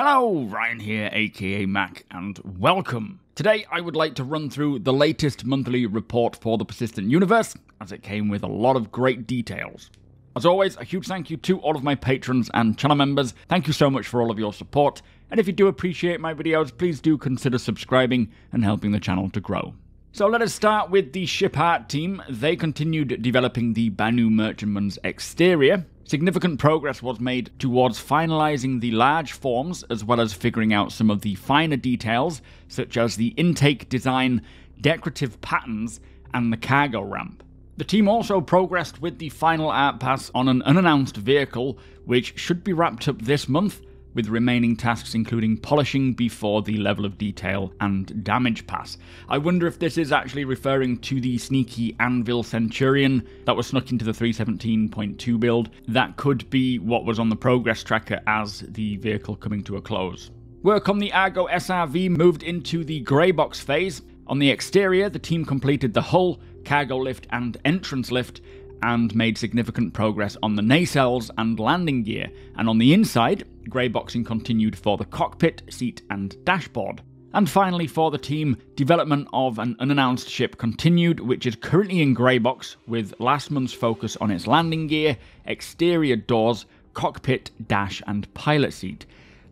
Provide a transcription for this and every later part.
Hello, Ryan here, aka Mac, and welcome. Today I would like to run through the latest monthly report for the Persistent Universe, as it came with a lot of great details. As always, a huge thank you to all of my patrons and channel members. Thank you so much for all of your support, and if you do appreciate my videos, please do consider subscribing and helping the channel to grow. So let us start with the ship art team. They continued developing the Banu merchantman's exterior. Significant progress was made towards finalizing the large forms, as well as figuring out some of the finer details, such as the intake design, decorative patterns, and the cargo ramp. The team also progressed with the final art pass on an unannounced vehicle, which should be wrapped up this month, with remaining tasks including polishing before the level of detail and damage pass. I wonder if this is actually referring to the sneaky Anvil Centurion that was snuck into the 317.2 build. That could be what was on the progress tracker as the vehicle coming to a close. Work on the Argo SRV moved into the grey box phase. On the exterior, the team completed the hull, cargo lift and entrance lift, and made significant progress on the nacelles and landing gear, and on the inside, grey boxing continued for the cockpit, seat and dashboard. And finally for the team, development of an unannounced ship continued, which is currently in grey box, with last month's focus on its landing gear, exterior doors, cockpit, dash and pilot seat.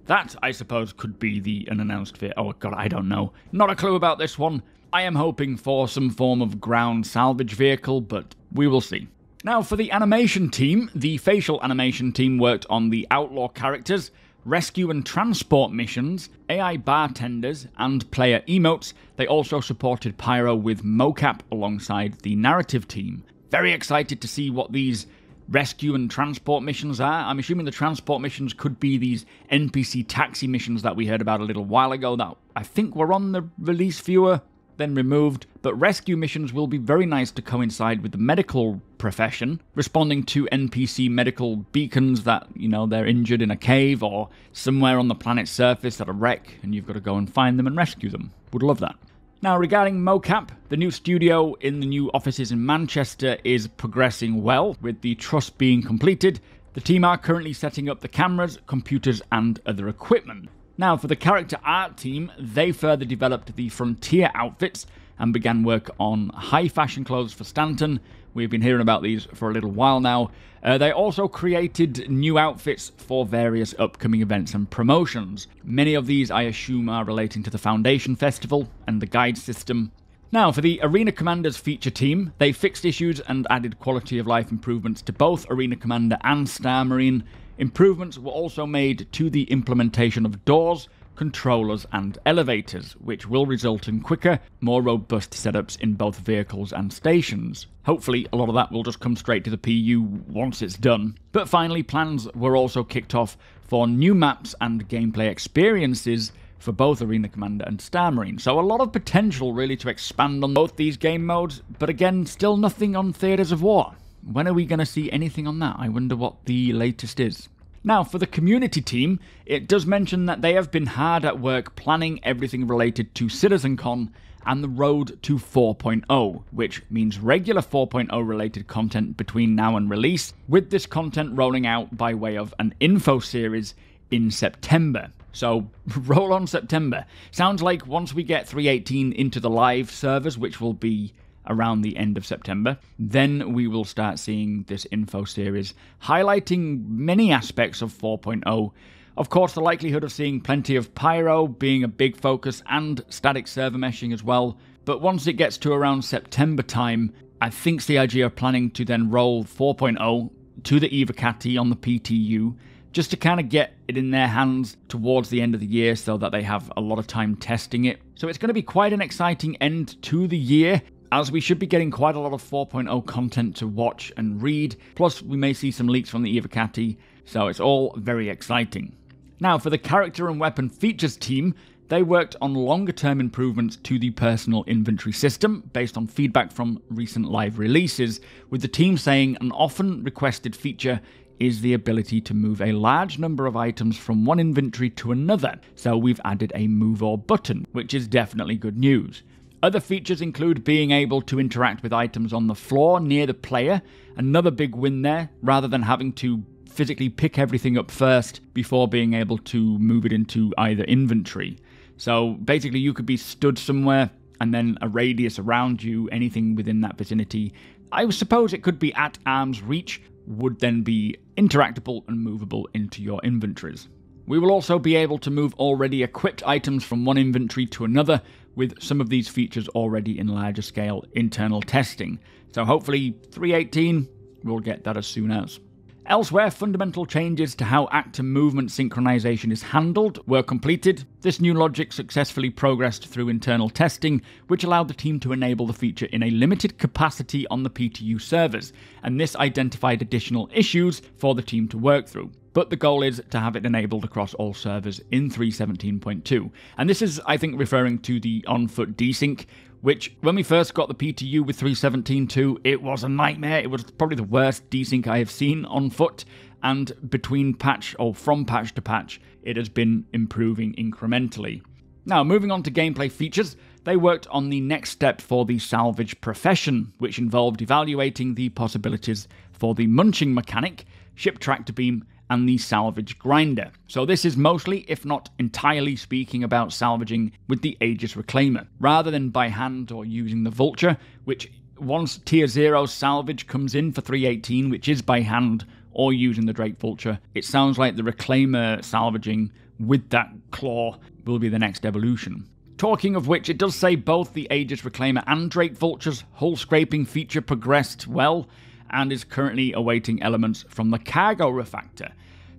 That, I suppose, could be the unannounced vehicle. Oh god, I don't know. Not a clue about this one. I am hoping for some form of ground salvage vehicle, but we will see. Now for the animation team, the facial animation team worked on the outlaw characters, rescue and transport missions, AI bartenders, and player emotes. They also supported Pyro with mocap alongside the narrative team. Very excited to see what these rescue and transport missions are. I'm assuming the transport missions could be these NPC taxi missions that we heard about a little while ago that I think were on the release viewer, then removed, but rescue missions will be very nice to coincide with the medical profession, responding to NPC medical beacons that, you know, they're injured in a cave or somewhere on the planet's surface at a wreck, and you've got to go and find them and rescue them. Would love that. Now, regarding mocap, the new studio in the new offices in Manchester is progressing well, with the truss being completed. The team are currently setting up the cameras, computers, and other equipment. Now, for the character art team, they further developed the frontier outfits and began work on high fashion clothes for Stanton. We've been hearing about these for a little while now. They also created new outfits for various upcoming events and promotions. Many of these, I assume, are relating to the Foundation Festival and the guide system. Now, for the Arena Commander's feature team, they fixed issues and added quality of life improvements to both Arena Commander and Star Marine. Improvements were also made to the implementation of doors, controllers and elevators, which will result in quicker, more robust setups in both vehicles and stations. Hopefully a lot of that will just come straight to the PU once it's done. But finally, plans were also kicked off for new maps and gameplay experiences for both Arena Commander and Star Marine. So a lot of potential really to expand on both these game modes, but again, still nothing on Theatres of War. When are we going to see anything on that? I wonder what the latest is. Now, for the community team, it does mention that they have been hard at work planning everything related to CitizenCon and the road to 4.0, which means regular 4.0 related content between now and release, with this content rolling out by way of an info series in September. So, roll on September. Sounds like once we get 3.18 into the live servers, which will be around the end of September, then we will start seeing this info series highlighting many aspects of 4.0. Of course, the likelihood of seeing plenty of Pyro being a big focus and static server meshing as well. But once it gets to around September time, I think CIG are planning to then roll 4.0 to the Evocati on the PTU, just to kind of get it in their hands towards the end of the year so that they have a lot of time testing it. So it's going to be quite an exciting end to the year, as we should be getting quite a lot of 4.0 content to watch and read, plus we may see some leaks from the Evocati, so it's all very exciting. Now for the character and weapon features team, they worked on longer term improvements to the personal inventory system based on feedback from recent live releases, with the team saying an often requested feature is the ability to move a large number of items from one inventory to another, so we've added a move or button, which is definitely good news. Other features include being able to interact with items on the floor near the player, another big win there, rather than having to physically pick everything up first before being able to move it into either inventory. So basically you could be stood somewhere and then a radius around you, anything within that vicinity, I suppose it could be at arm's reach, would then be interactable and movable into your inventories. We will also be able to move already equipped items from one inventory to another, with some of these features already in larger scale internal testing. So hopefully 3.18, we'll get that as soon as. Elsewhere, fundamental changes to how actor movement synchronization is handled were completed. This new logic successfully progressed through internal testing, which allowed the team to enable the feature in a limited capacity on the PTU servers, and this identified additional issues for the team to work through. But the goal is to have it enabled across all servers in 3.17.2, and this is, I think, referring to the on-foot desync, which, when we first got the PTU with 3.17.2, it was a nightmare. It was probably the worst desync I have seen on foot, and between patch, or from patch to patch, it has been improving incrementally. Now, moving on to gameplay features, they worked on the next step for the salvage profession, which involved evaluating the possibilities for the munching mechanic, ship tractor beam, and the salvage grinder. So this is mostly, if not entirely, speaking about salvaging with the Aegis Reclaimer, rather than by hand or using the Vulture, which once tier 0 salvage comes in for 3.18, which is by hand or using the Drake Vulture, it sounds like the Reclaimer salvaging with that claw will be the next evolution. Talking of which, it does say both the Aegis Reclaimer and Drake Vulture's hull scraping feature progressed well, and is currently awaiting elements from the cargo refactor.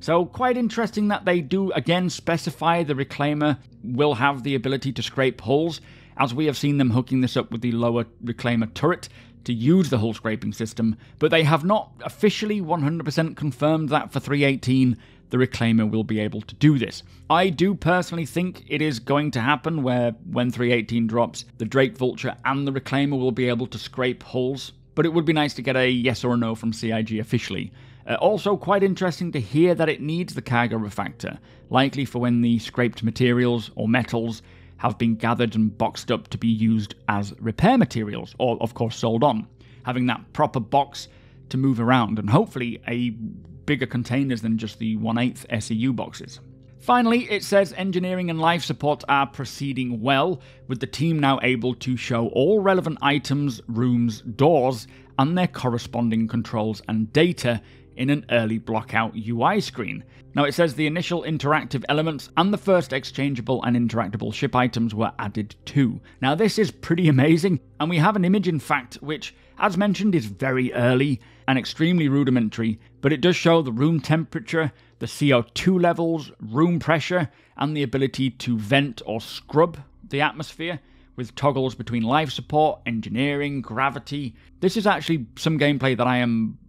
So quite interesting that they do again specify the Reclaimer will have the ability to scrape hulls, as we have seen them hooking this up with the lower Reclaimer turret to use the hull scraping system, but they have not officially 100% confirmed that for 3.18 the Reclaimer will be able to do this. I do personally think it is going to happen where, when 3.18 drops, the Drake Vulture and the Reclaimer will be able to scrape hulls, but it would be nice to get a yes or a no from CIG officially. Also quite interesting to hear that it needs the cargo refactor, likely for when the scraped materials or metals have been gathered and boxed up to be used as repair materials, or of course sold on, having that proper box to move around, and hopefully a bigger containers than just the 1/8 SEU boxes. Finally, it says engineering and life support are proceeding well, with the team now able to show all relevant items, rooms, doors, and their corresponding controls and data in an early blockout UI screen. Now it says the initial interactive elements and the first exchangeable and interactable ship items were added too. Now this is pretty amazing, and we have an image in fact which, as mentioned, is very early and extremely rudimentary, but it does show the room temperature, the CO2 levels, room pressure, and the ability to vent or scrub the atmosphere with toggles between life support, engineering, gravity. This is actually some gameplay that I am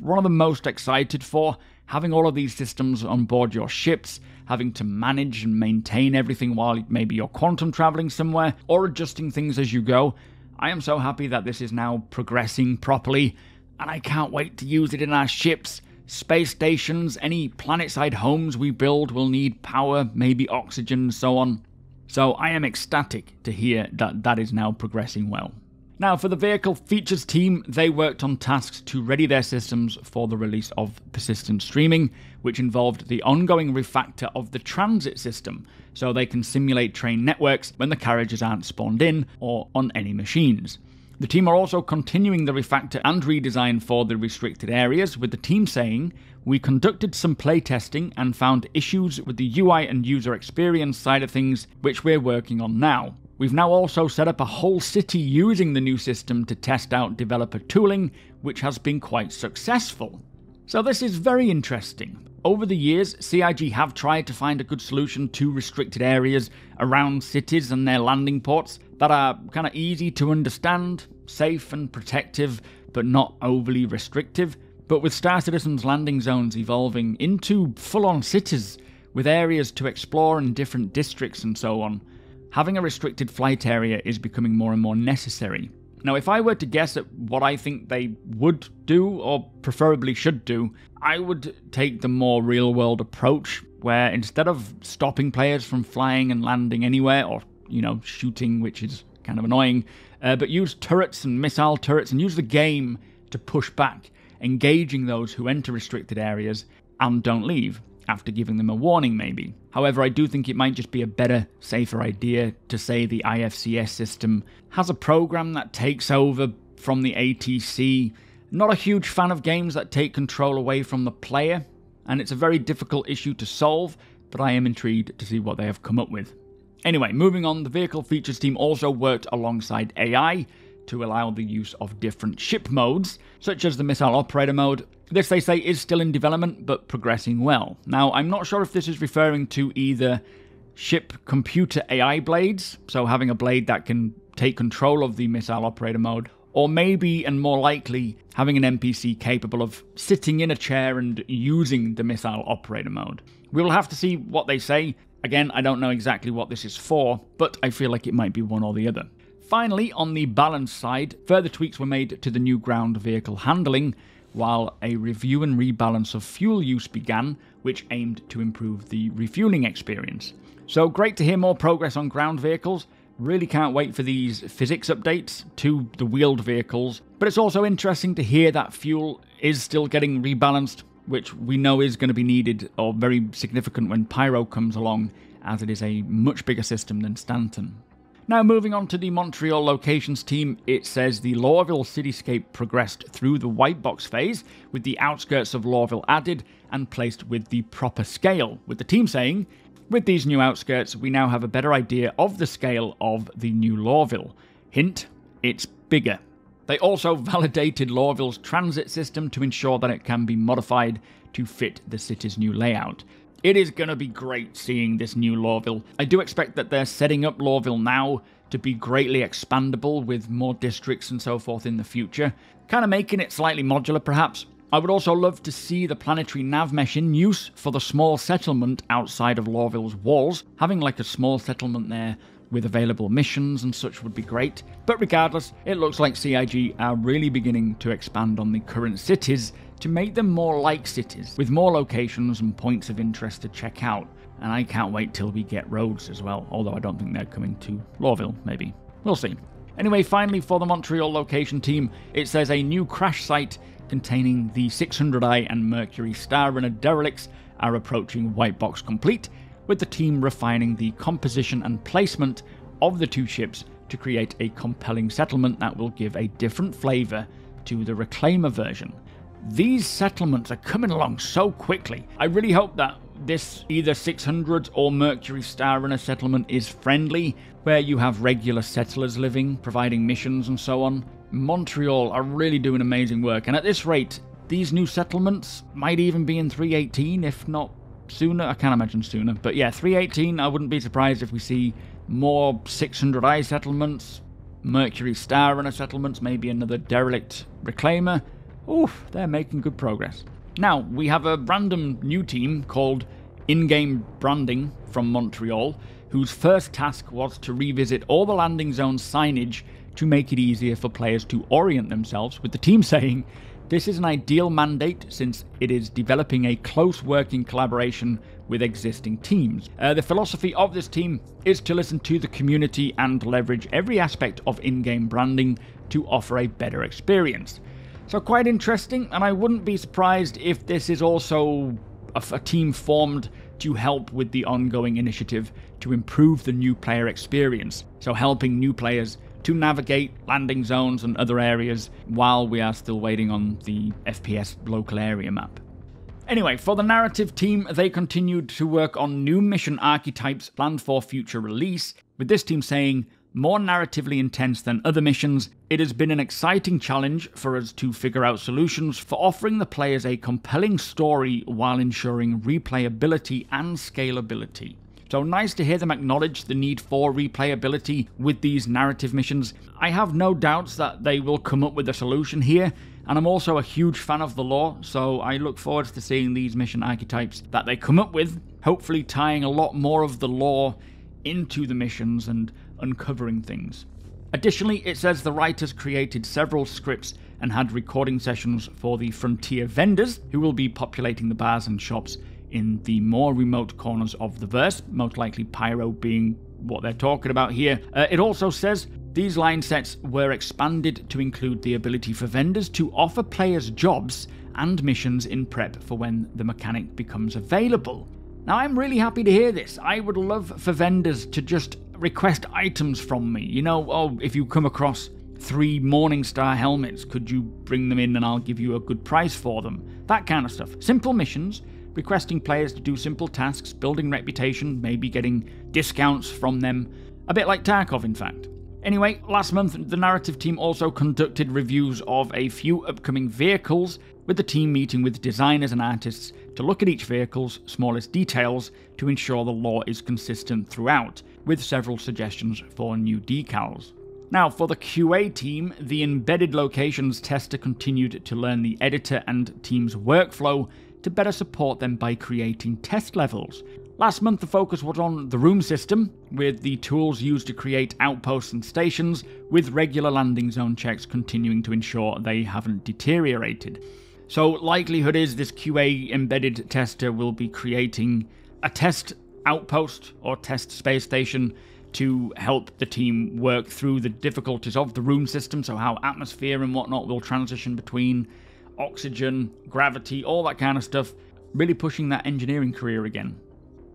one of the most excited for, having all of these systems on board your ships, having to manage and maintain everything while maybe you're quantum traveling somewhere, or adjusting things as you go. I am so happy that this is now progressing properly, and I can't wait to use it in our ships, space stations, any planetside homes we build will need power, maybe oxygen and so on. So I am ecstatic to hear that that is now progressing well. Now, for the vehicle features team, they worked on tasks to ready their systems for the release of persistent streaming, which involved the ongoing refactor of the transit system, so they can simulate train networks when the carriages aren't spawned in or on any machines. The team are also continuing the refactor and redesign for the restricted areas, with the team saying, "We conducted some playtesting and found issues with the UI and user experience side of things, which we're working on now. We've now also set up a whole city using the new system to test out developer tooling, which has been quite successful." So this is very interesting. Over the years, CIG have tried to find a good solution to restricted areas around cities and their landing ports that are kind of easy to understand, safe and protective, but not overly restrictive. But with Star Citizen's landing zones evolving into full-on cities with areas to explore and different districts and so on, having a restricted flight area is becoming more and more necessary. Now, if I were to guess at what I think they would do, or preferably should do, I would take the more real-world approach, where instead of stopping players from flying and landing anywhere, or, you know, shooting, which is kind of annoying, but use turrets and missile turrets and use the game to push back, engaging those who enter restricted areas and don't leave, after giving them a warning maybe. However, I do think it might just be a better, safer idea to say the IFCS system has a program that takes over from the ATC. Not a huge fan of games that take control away from the player, and it's a very difficult issue to solve, but I am intrigued to see what they have come up with. Anyway, moving on, the vehicle features team also worked alongside AI to allow the use of different ship modes, such as the missile operator mode. This, they say, is still in development, but progressing well. Now, I'm not sure if this is referring to either ship computer AI blades, so having a blade that can take control of the missile operator mode, or maybe, and more likely, having an NPC capable of sitting in a chair and using the missile operator mode. We will have to see what they say. Again, I don't know exactly what this is for, but I feel like it might be one or the other. Finally, on the balance side, further tweaks were made to the new ground vehicle handling, while a review and rebalance of fuel use began, which aimed to improve the refueling experience. So great to hear more progress on ground vehicles. Really can't wait for these physics updates to the wheeled vehicles, but it's also interesting to hear that fuel is still getting rebalanced, which we know is going to be needed or very significant when Pyro comes along, as it is a much bigger system than Stanton. Now moving on to the Montreal locations team, it says the Lorville cityscape progressed through the white box phase, with the outskirts of Lorville added and placed with the proper scale, with the team saying, "With these new outskirts, we now have a better idea of the scale of the new Lorville. Hint, it's bigger." They also validated Lorville's transit system to ensure that it can be modified to fit the city's new layout. It is going to be great seeing this new Lorville. I do expect that they're setting up Lorville now to be greatly expandable with more districts and so forth in the future, kind of making it slightly modular perhaps. I would also love to see the planetary nav mesh in use for the small settlement outside of Lorville's walls. Having like a small settlement there with available missions and such would be great, but regardless, it looks like CIG are really beginning to expand on the current cities to make them more like cities, with more locations and points of interest to check out, and I can't wait till we get roads as well, although I don't think they're coming to Lorville, maybe. We'll see. Anyway, finally for the Montreal location team, it says a new crash site containing the 600i and Mercury Star Runner derelicts are approaching White Box complete, with the team refining the composition and placement of the two ships to create a compelling settlement that will give a different flavour to the Reclaimer version. These settlements are coming along so quickly. I really hope that this either 600 or Mercury Star Runner settlement is friendly, where you have regular settlers living, providing missions and so on. Montreal are really doing amazing work, and at this rate, these new settlements might even be in 318, if not sooner. I can't imagine sooner, but yeah, 318, I wouldn't be surprised if we see more 600i settlements, Mercury Star Runner settlements, maybe another derelict Reclaimer. Oof, they're making good progress. Now, we have a random new team called In-Game Branding from Montreal, whose first task was to revisit all the landing zone signage to make it easier for players to orient themselves, with the team saying, "This is an ideal mandate since it is developing a close working collaboration with existing teams. The philosophy of this team is to listen to the community and leverage every aspect of in-game branding to offer a better experience." So quite interesting, and I wouldn't be surprised if this is also a team formed to help with the ongoing initiative to improve the new player experience. So helping new players to navigate landing zones and other areas while we are still waiting on the FPS local area map. Anyway, for the narrative team, they continued to work on new mission archetypes planned for future release, with this team saying, "More narratively intense than other missions, it has been an exciting challenge for us to figure out solutions for offering the players a compelling story while ensuring replayability and scalability." So nice to hear them acknowledge the need for replayability with these narrative missions. I have no doubts that they will come up with a solution here, and I'm also a huge fan of the lore, so I look forward to seeing these mission archetypes that they come up with, hopefully tying a lot more of the lore into the missions and uncovering things. Additionally, it says the writers created several scripts and had recording sessions for the frontier vendors, who will be populating the bars and shops in the more remote corners of the verse, most likely Pyro being what they're talking about here. It also says these line sets were expanded to include the ability for vendors to offer players jobs and missions in prep for when the mechanic becomes available. Now, I'm really happy to hear this. I would love for vendors to just request items from me. You know, oh, if you come across 3 Morningstar helmets, could you bring them in and I'll give you a good price for them? That kind of stuff. Simple missions, requesting players to do simple tasks, building reputation, maybe getting discounts from them. A bit like Tarkov, in fact. Anyway, last month, the narrative team also conducted reviews of a few upcoming vehicles, with the team meeting with designers and artists to look at each vehicle's smallest details to ensure the lore is consistent throughout, with several suggestions for new decals. Now, for the QA team, the embedded locations tester continued to learn the editor and team's workflow to better support them by creating test levels. Last month, the focus was on the room system, with the tools used to create outposts and stations, with regular landing zone checks continuing to ensure they haven't deteriorated. So, likelihood is this QA embedded tester will be creating a test outpost or test space station to help the team work through the difficulties of the room system, so how atmosphere and whatnot will transition between oxygen, gravity, all that kind of stuff, really pushing that engineering career again.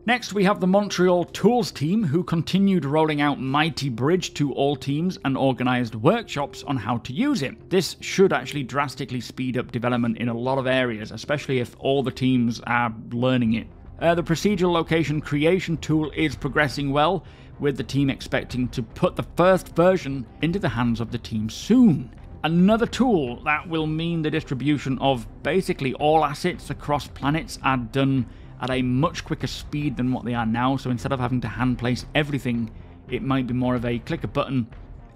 Next, we have the Montreal Tools team, who continued rolling out Mighty Bridge to all teams and organised workshops on how to use it. This should actually drastically speed up development in a lot of areas, especially if all the teams are learning it. The procedural location creation tool is progressing well, with the team expecting to put the first version into the hands of the team soon. Another tool that will mean the distribution of basically all assets across planets are done at a much quicker speed than what they are now, so instead of having to hand place everything, it might be more of a click a button,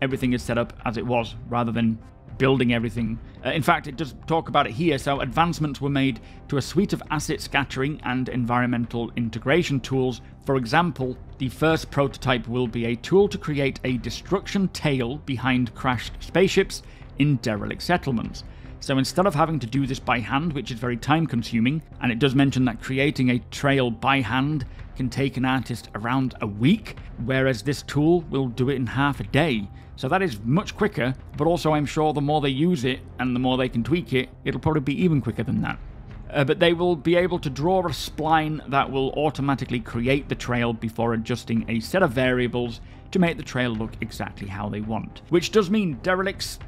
everything is set up as it was, rather than building everything. In fact, it does talk about it here, so advancements were made to a suite of asset scattering and environmental integration tools. For example, the first prototype will be a tool to create a destruction tail behind crashed spaceships in derelict settlements. So instead of having to do this by hand, which is very time consuming, and it does mention that creating a trail by hand can take an artist around a week, whereas this tool will do it in half a day. So that is much quicker, but also I'm sure the more they use it and the more they can tweak it, it'll probably be even quicker than that. But they will be able to draw a spline that will automatically create the trail before adjusting a set of variables to make the trail look exactly how they want. Which does mean derelict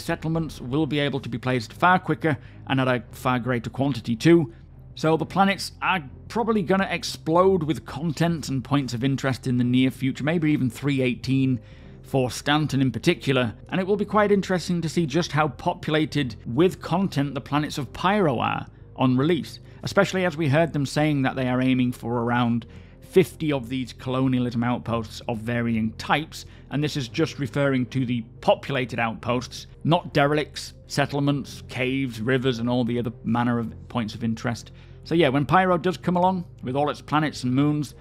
settlements will be able to be placed far quicker and at a far greater quantity too. So the planets are probably going to explode with content and points of interest in the near future, maybe even 318 for Stanton in particular, and it will be quite interesting to see just how populated with content the planets of Pyro are on release, especially as we heard them saying that they are aiming for around 50 of these colonialism outposts of varying types, and this is just referring to the populated outposts, not derelicts, settlements, caves, rivers, and all the other manner of points of interest. So yeah, when Pyro does come along, with all its planets and moons,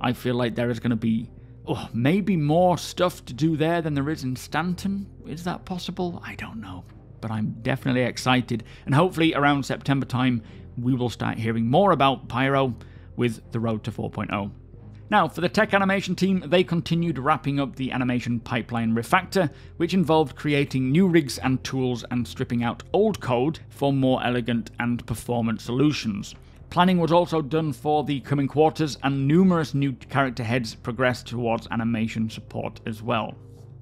I feel like there is going to be maybe more stuff to do there than there is in Stanton. Is that possible? I don't know. But I'm definitely excited, and hopefully around September time, we will start hearing more about Pyro with the road to 4.0. Now, for the tech animation team, they continued wrapping up the animation pipeline refactor, which involved creating new rigs and tools and stripping out old code for more elegant and performant solutions. Planning was also done for the coming quarters, and numerous new character heads progressed towards animation support as well.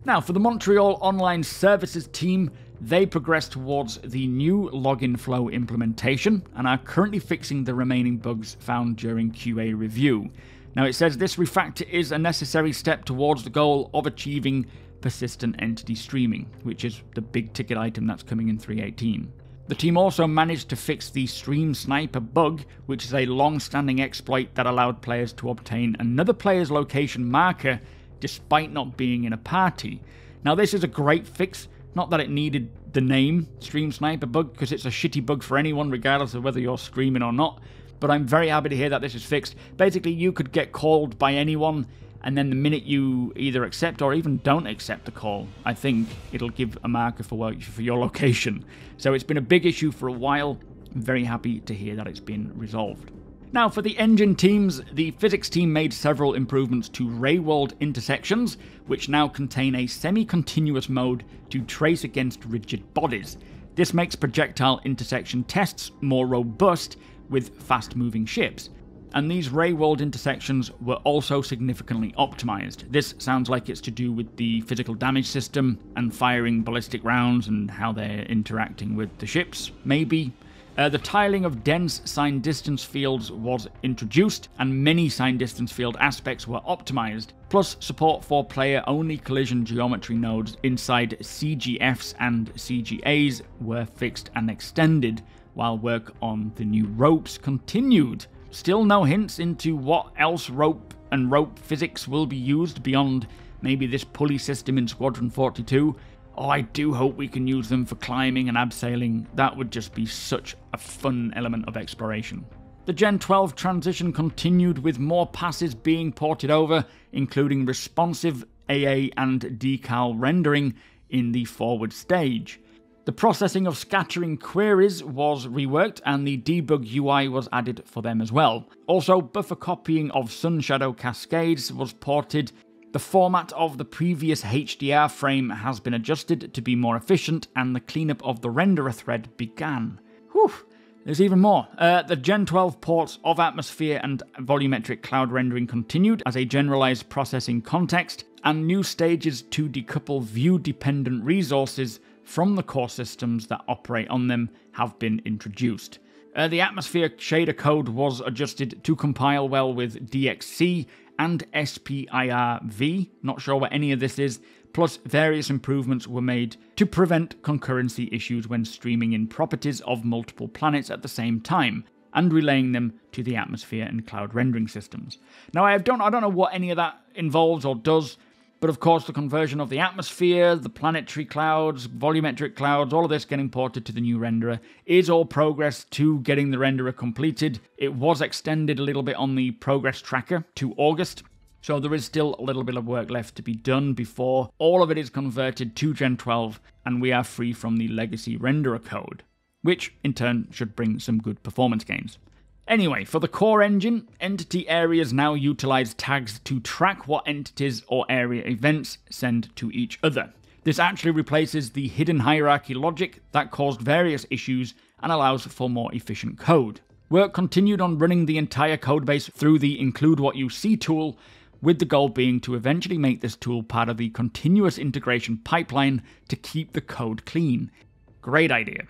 Now, for the Montreal Online Services team, they progressed towards the new login flow implementation and are currently fixing the remaining bugs found during QA review. Now it says this refactor is a necessary step towards the goal of achieving persistent entity streaming, which is the big ticket item that's coming in 318. The team also managed to fix the Stream Sniper bug, which is a long-standing exploit that allowed players to obtain another player's location marker despite not being in a party. Now this is a great fix. Not that it needed the name Stream Sniper bug, because it's a shitty bug for anyone regardless of whether you're streaming or not, but I'm very happy to hear that this is fixed. Basically, you could get called by anyone, and then the minute you either accept or even don't accept the call, I think it'll give a marker for your location. So it's been a big issue for a while. I'm very happy to hear that it's been resolved. Now for the engine teams, the physics team made several improvements to ray-walled intersections, which now contain a semi-continuous mode to trace against rigid bodies. This makes projectile intersection tests more robust with fast-moving ships. And these ray-walled intersections were also significantly optimized. This sounds like it's to do with the physical damage system and firing ballistic rounds and how they're interacting with the ships, maybe. The tiling of dense sign distance fields was introduced, and many sign distance field aspects were optimized, plus support for player-only collision geometry nodes inside CGFs and CGAs were fixed and extended, while work on the new ropes continued. Still no hints into what else rope and rope physics will be used beyond maybe this pulley system in Squadron 42. Oh, I do hope we can use them for climbing and abseiling. That would just be such a fun element of exploration. The Gen 12 transition continued with more passes being ported over, including responsive AA and decal rendering in the forward stage. The processing of scattering queries was reworked, and the debug UI was added for them as well. Also, buffer copying of Sun Shadow Cascades was ported. The format of the previous HDR frame has been adjusted to be more efficient, and the cleanup of the renderer thread began. Whew, there's even more. The Gen 12 ports of atmosphere and volumetric cloud rendering continued as a generalized processing context, and new stages to decouple view-dependent resources from the core systems that operate on them have been introduced. The atmosphere shader code was adjusted to compile well with DXC and SPIRV, not sure what any of this is, plus various improvements were made to prevent concurrency issues when streaming in properties of multiple planets at the same time and relaying them to the atmosphere and cloud rendering systems. Now I don't know what any of that involves or does, but of course the conversion of the atmosphere, the planetary clouds, volumetric clouds, all of this getting ported to the new renderer is all progress to getting the renderer completed. It was extended a little bit on the progress tracker to August, so there is still a little bit of work left to be done before all of it is converted to Gen 12 and we are free from the legacy renderer code, which in turn should bring some good performance gains. Anyway, for the core engine, entity areas now utilize tags to track what entities or area events send to each other. This actually replaces the hidden hierarchy logic that caused various issues and allows for more efficient code. Work continued on running the entire codebase through the Include What You See tool, with the goal being to eventually make this tool part of the continuous integration pipeline to keep the code clean. Great idea.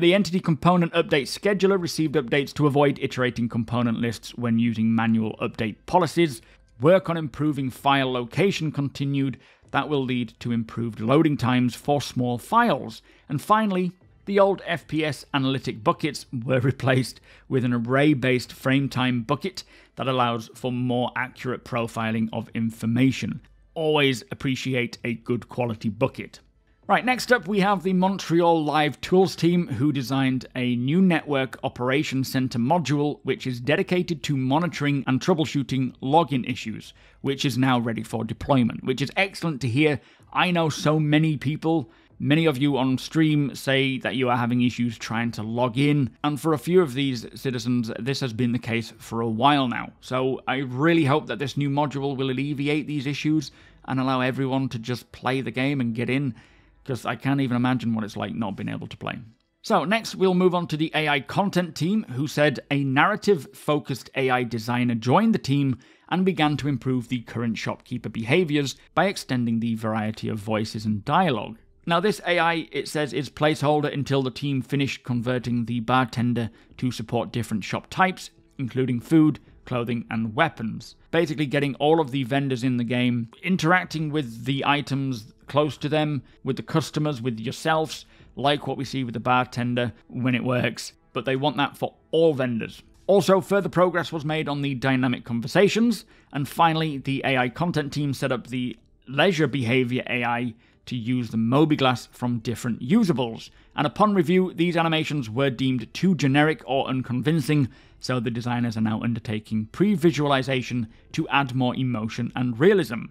The Entity Component Update Scheduler received updates to avoid iterating component lists when using manual update policies. Work on improving file location continued. That will lead to improved loading times for small files. And finally, the old FPS analytic buckets were replaced with an array-based frame time bucket that allows for more accurate profiling of information. Always appreciate a good quality bucket. Right, next up we have the Montreal Live Tools team, who designed a new Network Operations Center module which is dedicated to monitoring and troubleshooting login issues, which is now ready for deployment, which is excellent to hear. I know so many people, many of you on stream, say that you are having issues trying to log in, and for a few of these citizens this has been the case for a while now. So I really hope that this new module will alleviate these issues and allow everyone to just play the game and get in, because I can't even imagine what it's like not being able to play. So next we'll move on to the AI content team, who said a narrative-focused AI designer joined the team and began to improve the current shopkeeper behaviors by extending the variety of voices and dialogue. Now this AI, it says, is placeholder until the team finished converting the bartender to support different shop types, including food, clothing and weapons. Basically getting all of the vendors in the game, interacting with the items close to them, with the customers, with yourselves, like what we see with the bartender when it works, but they want that for all vendors. Also, further progress was made on the dynamic conversations, and finally the AI content team set up the leisure behavior AI to use the MobiGlass from different usables, and upon review these animations were deemed too generic or unconvincing, so the designers are now undertaking pre-visualization to add more emotion and realism.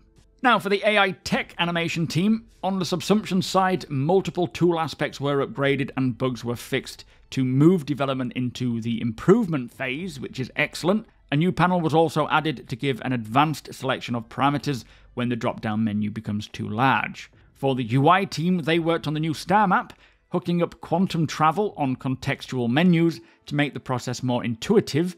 Now, for the AI tech animation team, on the subsumption side, multiple tool aspects were upgraded and bugs were fixed to move development into the improvement phase, which is excellent. A new panel was also added to give an advanced selection of parameters when the drop-down menu becomes too large. For the UI team, they worked on the new star map, hooking up quantum travel on contextual menus to make the process more intuitive.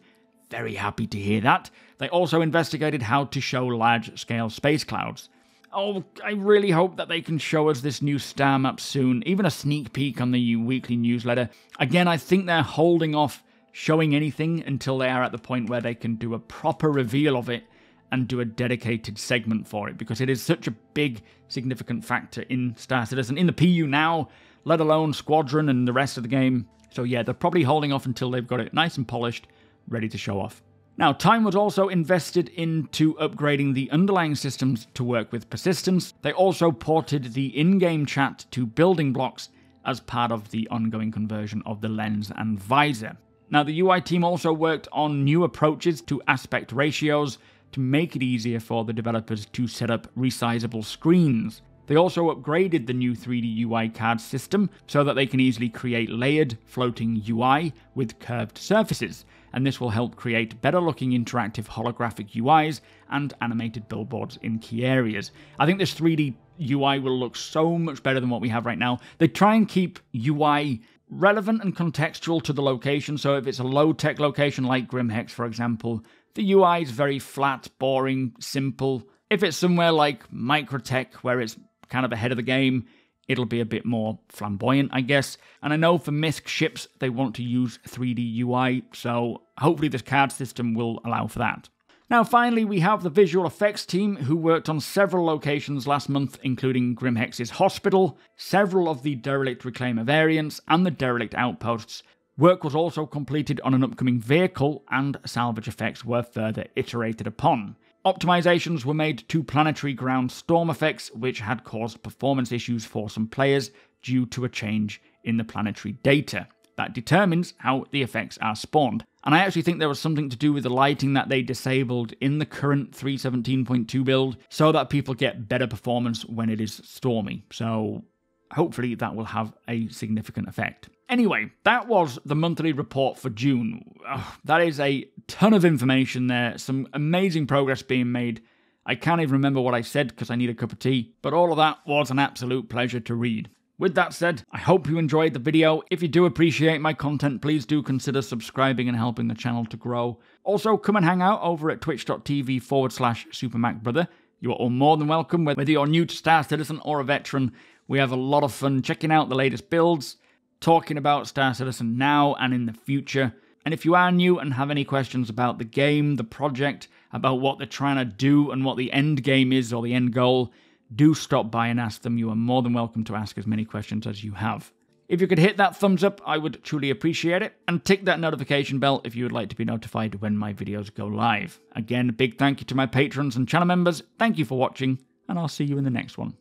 Very happy to hear that. They also investigated how to show large-scale space clouds. Oh, I really hope that they can show us this new star map soon, even a sneak peek on the weekly newsletter. Again, I think they're holding off showing anything until they are at the point where they can do a proper reveal of it and do a dedicated segment for it, because it is such a big, significant factor in Star Citizen, in the PU now, let alone Squadron and the rest of the game. So yeah, they're probably holding off until they've got it nice and polished, ready to show off. Now, time was also invested into upgrading the underlying systems to work with persistence. They also ported the in-game chat to building blocks as part of the ongoing conversion of the lens and visor. Now, the UI team also worked on new approaches to aspect ratios to make it easier for the developers to set up resizable screens. They also upgraded the new 3D UI card system so that they can easily create layered floating UI with curved surfaces. And this will help create better-looking interactive holographic UIs and animated billboards in key areas. I think this 3D UI will look so much better than what we have right now. They try and keep UI relevant and contextual to the location, so if it's a low-tech location like Grimhex, for example, the UI is very flat, boring, simple. If it's somewhere like Microtech, where it's kind of ahead of the game, it'll be a bit more flamboyant, I guess. And I know for MISC ships, they want to use 3D UI, so hopefully this card system will allow for that. Now finally, we have the visual effects team, who worked on several locations last month, including Grimhex's hospital, several of the derelict reclaimer variants, and the derelict outposts. Work was also completed on an upcoming vehicle, and salvage effects were further iterated upon. Optimizations were made to planetary ground storm effects, which had caused performance issues for some players due to a change in the planetary data that determines how the effects are spawned. And I actually think there was something to do with the lighting that they disabled in the current 317.2 build so that people get better performance when it is stormy. So hopefully that will have a significant effect. Anyway, that was the monthly report for June. That is a ton of information there, some amazing progress being made. I can't even remember what I said because I need a cup of tea, but all of that was an absolute pleasure to read. With that said, I hope you enjoyed the video. If you do appreciate my content, please do consider subscribing and helping the channel to grow. Also, come and hang out over at twitch.tv/supermacbrother. You are all more than welcome, whether you're new to Star Citizen or a veteran. We have a lot of fun checking out the latest builds, talking about Star Citizen now and in the future. And if you are new and have any questions about the game, the project, about what they're trying to do and what the end game is or the end goal, do stop by and ask them. You are more than welcome to ask as many questions as you have. If you could hit that thumbs up, I would truly appreciate it. And tick that notification bell if you would like to be notified when my videos go live. Again, a big thank you to my patrons and channel members. Thank you for watching, and I'll see you in the next one.